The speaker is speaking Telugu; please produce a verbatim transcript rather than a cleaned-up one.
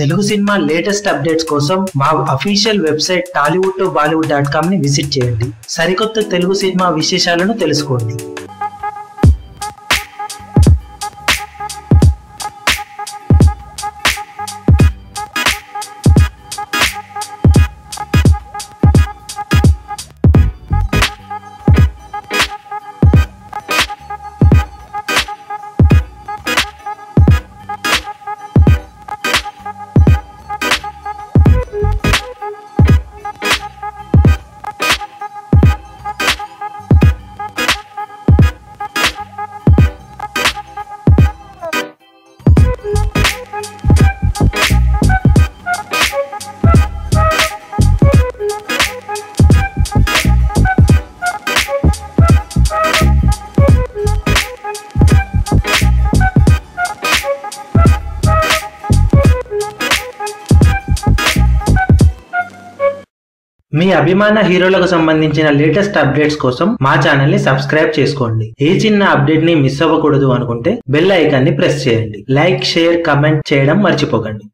తెలుగు సినిమా లేటెస్ట్ అప్డేట్స్ కోసం మా official website tollywood to bollywood dot com ని విజిట్ చేయండి. సరికొత్త తెలుగు సినిమా విశేషాలను తెలుసుకోండి. మీ అభిమాన హీరోలకు సంబంధించిన లేటెస్ట్ అప్డేట్స్ కోసం మా ఛానల్ ని సబ్స్క్రైబ్ చేసుకోండి. ఏ చిన్న అప్డేట్ ని మిస్ అవ్వకూడదు అనుకుంటే బెల్ ఐకాన్ ని ప్రెస్ చేయండి. లైక్, షేర్, కమెంట్ చేయడం మర్చిపోకండి.